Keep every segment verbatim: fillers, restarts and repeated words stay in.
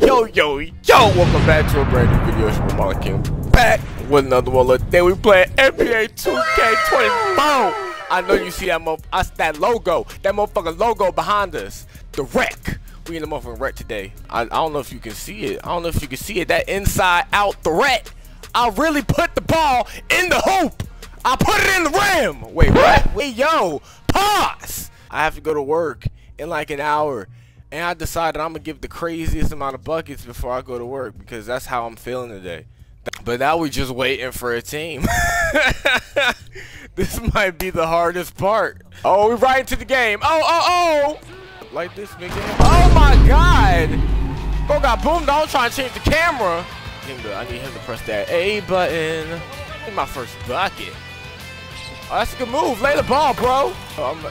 Yo, yo, yo, welcome back to a brand new video. It's your boy King back with another one. Look, then we play N B A two K twenty-four. I know you see that mo I, that logo, that motherfucking logo behind us. The wreck. We in the motherfucking wreck today. I, I don't know if you can see it. I don't know if you can see it. That inside out threat. I really put the ball in the hoop. I put it in the rim. Wait, what? Wait, yo, pause. I have to go to work in like an hour. And I decided I'm going to give the craziest amount of buckets before I go to work because that's how I'm feeling today. But now we're just waiting for a team. This might be the hardest part. Oh, we're right into the game. Oh, oh, oh. Like this, nigga. Oh, my God. Bro got boomed on trying to change the camera. I need him to press that A button. Get my first bucket. Oh, that's a good move. Lay the ball, bro. Oh, I'm, I'm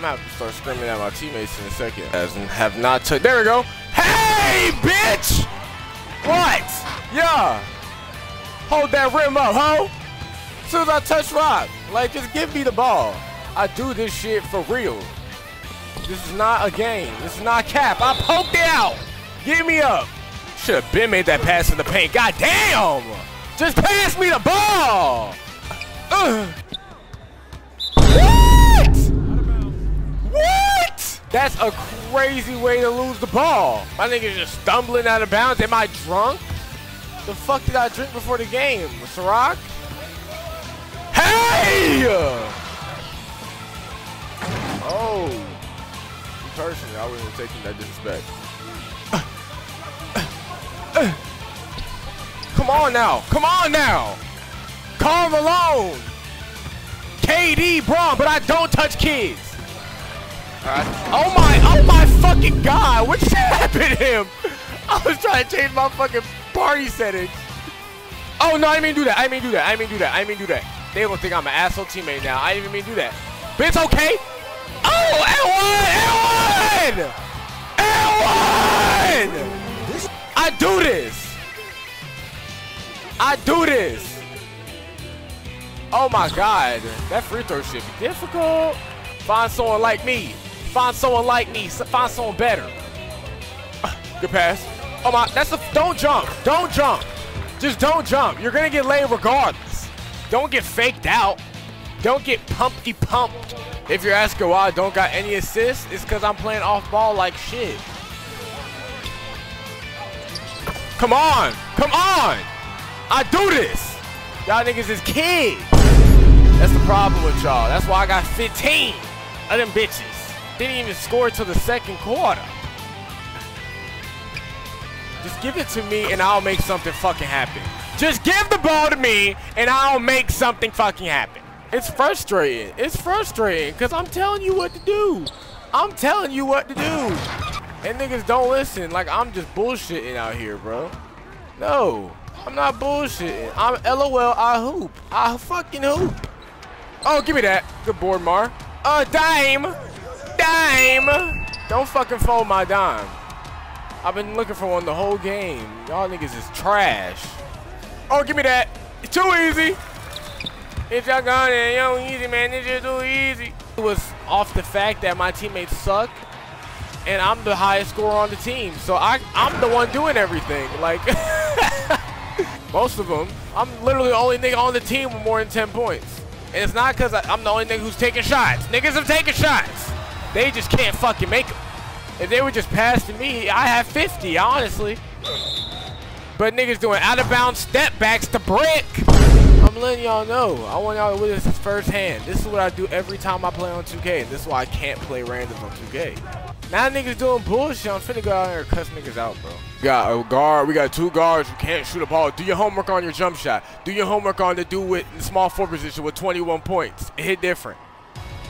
gonna have to start screaming at my teammates in a second. As have not took. There we go. Hey, bitch! What? Yeah. Hold that rim up, ho. As soon as I touch rock, like, just give me the ball. I do this shit for real. This is not a game. This is not cap. I poked it out. Give me up. Should have been made that pass in the paint. God damn! Just pass me the ball. Ugh. What? That's a crazy way to lose the ball. My nigga's just stumbling out of bounds. Am I drunk? The fuck did I drink before the game? Ciroc? Hey! Oh. Personally, I wasn't taking that disrespect. Uh, uh, uh. Come on now. Come on now. Karl Malone. K D, Braun, but I don't touch kids. Right. Oh my, oh my fucking God, what shit happened to him? I was trying to change my fucking party settings. Oh no, I didn't mean do that, I didn't mean do that, I didn't mean do that, I didn't mean do that. They gonna think I'm an asshole teammate now, I didn't even mean do that. But it's okay. Oh, L one, L one! L one! I do this. I do this. Oh my God, that free throw should be difficult. Find someone like me. Find someone like me. Find someone better. Good pass. Oh my, that's a, don't jump. Don't jump. Just don't jump. You're gonna get laid regardless. Don't get faked out. Don't get pumpy pumped. If you're asking why I don't got any assists, it's because I'm playing off ball like shit. Come on. Come on. I do this. Y'all niggas is kids. That's the problem with y'all. That's why I got fifteen of them bitches. Didn't even score till the second quarter. Just give it to me and I'll make something fucking happen. Just give the ball to me and I'll make something fucking happen. It's frustrating. It's frustrating because I'm telling you what to do. I'm telling you what to do. And niggas don't listen. Like, I'm just bullshitting out here, bro. No, I'm not bullshitting. I'm LOL, I hoop. I fucking hoop. Oh, give me that. Good board, Mar. Uh, dime. Dime. Don't fucking fold my dime. I've been looking for one the whole game. Y'all niggas is trash. Oh, give me that. It's too easy. It's y'all gone and y'all easy, man. It's just too easy. It was off the fact that my teammates suck, and I'm the highest scorer on the team. So I, I'm the one doing everything. Like, most of them. I'm literally the only nigga on the team with more than ten points. And it's not because I'm the only nigga who's taking shots. Niggas are taking shots. They just can't fucking make them. If they would just pass to me, I have fifty, honestly. But niggas doing out-of-bounds step backs to brick. I'm letting y'all know. I want y'all to witness this firsthand. This is what I do every time I play on two K. And this is why I can't play randoms on two K. Now niggas doing bullshit. I'm finna go out here and cuss niggas out, bro. We got a guard. We got two guards who can't shoot a ball. Do your homework on your jump shot. Do your homework on the dude with the small four position with twenty-one points. It hit different.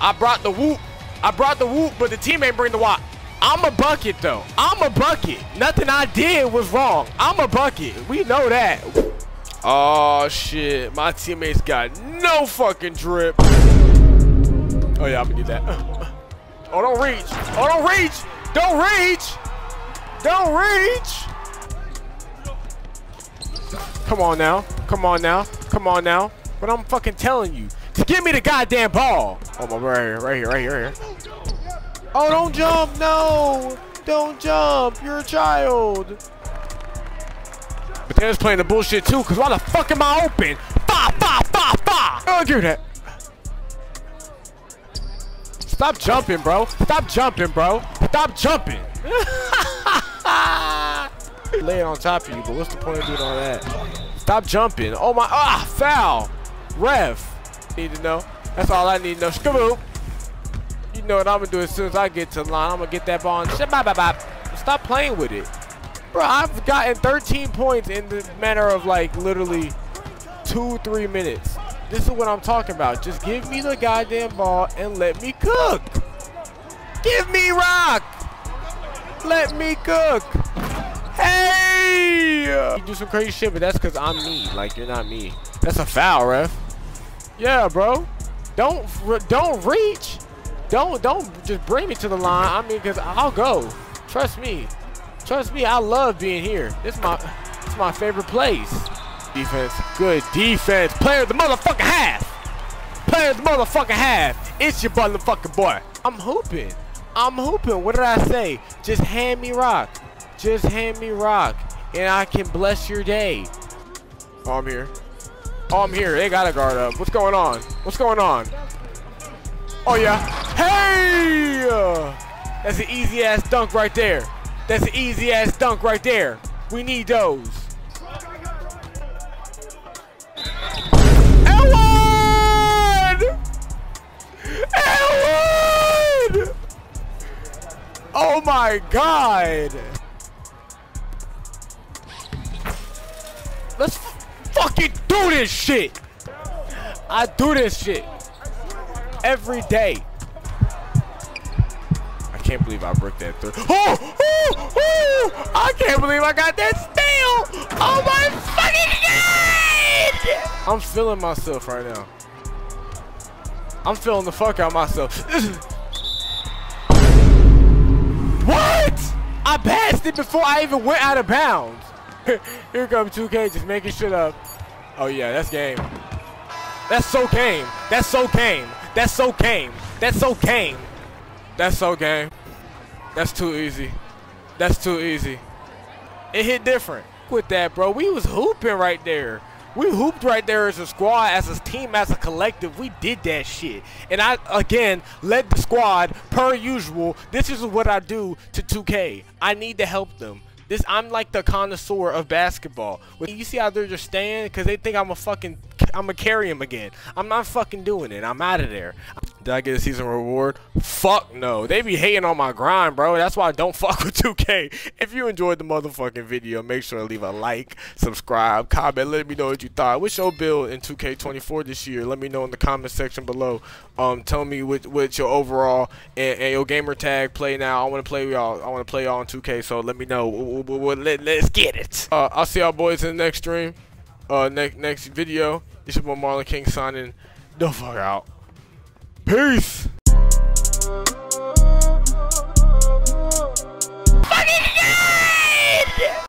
I brought the whoop. I brought the whoop, but the team ain't bring the wop. I'm a bucket, though. I'm a bucket. Nothing I did was wrong. I'm a bucket. We know that. Oh, shit. My teammates got no fucking drip. Oh, yeah, I'm gonna do that. Oh, don't reach. Oh, don't reach. Don't reach. Don't reach! Come on now. Come on now. Come on now. But I'm fucking telling you. Just give me the goddamn ball. Oh my, right here, right here, right here, right here. Oh, don't jump, no! Don't jump, you're a child. But they're just playing the bullshit too, because why the fuck am I open? Bah, bah, bah, bah! I'll do that. Stop jumping, bro. Stop jumping, bro. Stop jumping. Lay it on top of you, but what's the point of doing all that? Stop jumping. Oh my, ah, foul. Rev. Need to know. That's all I need to know. Skaboop. You know what I'm gonna do as soon as I get to the line. I'm gonna get that ball and shit, bop, bop, bop. Stop playing with it. Bro, I've gotten thirteen points in the matter of like literally two, three minutes. This is what I'm talking about. Just give me the goddamn ball and let me cook. Give me rock. Let me cook. Hey! You do some crazy shit, but that's because I'm me. Like, you're not me. That's a foul, ref. Yeah, bro. Don't don't reach. Don't don't just bring me to the line. I mean, because I'll go. Trust me. Trust me, I love being here. This is my, this is my favorite place. Defense, good defense. Player of the motherfucking half. Player of the motherfucking half. It's your motherfucking boy. I'm hooping. I'm hooping. What did I say? Just hand me rock. Just hand me rock, and I can bless your day. Oh, I'm here. Oh, I'm here. They got a guard up. What's going on? What's going on? Oh, yeah. Hey! That's an easy-ass dunk right there. That's an easy-ass dunk right there. We need those. Elwood! Elwood! Oh, my God. Let's fucking do this shit. I do this shit every day. I can't believe I broke that through. Oh, oh, oh, I can't believe I got that steal. Oh my fucking God. I'm feeling myself right now. I'm feeling the fuck out of myself. What? I passed it before I even went out of bounds. Here comes two K just making shit up. Oh yeah, that's game. That's so game. That's so game. That's so game. That's so game. That's so game. That's too easy. That's too easy. It hit different. Quit that, bro. We was hooping right there. We hooped right there as a squad, as a team, as a collective. We did that shit. And I, again, led the squad per usual. This is what I do to two K. I need to help them. This, I'm like the connoisseur of basketball. You see how they're just staying? Because they think I'm a fucking, I'm going to carry them again. I'm not fucking doing it. I'm out of there. Did I get a season reward? Fuck no. They be hating on my grind, bro. That's why I don't fuck with two K. If you enjoyed the motherfucking video, make sure to leave a like, subscribe, comment. Let me know what you thought. What's your build in two K twenty-four this year? Let me know in the comment section below. Um, tell me what, what your overall and, and your gamer tag play now. I want to play y'all. I want to play y'all on two K, so let me know. Let, let's get it. Uh, I'll see y'all boys in the next stream, uh, next next video. It's your boy Marlon King signing the fuck out. Peace.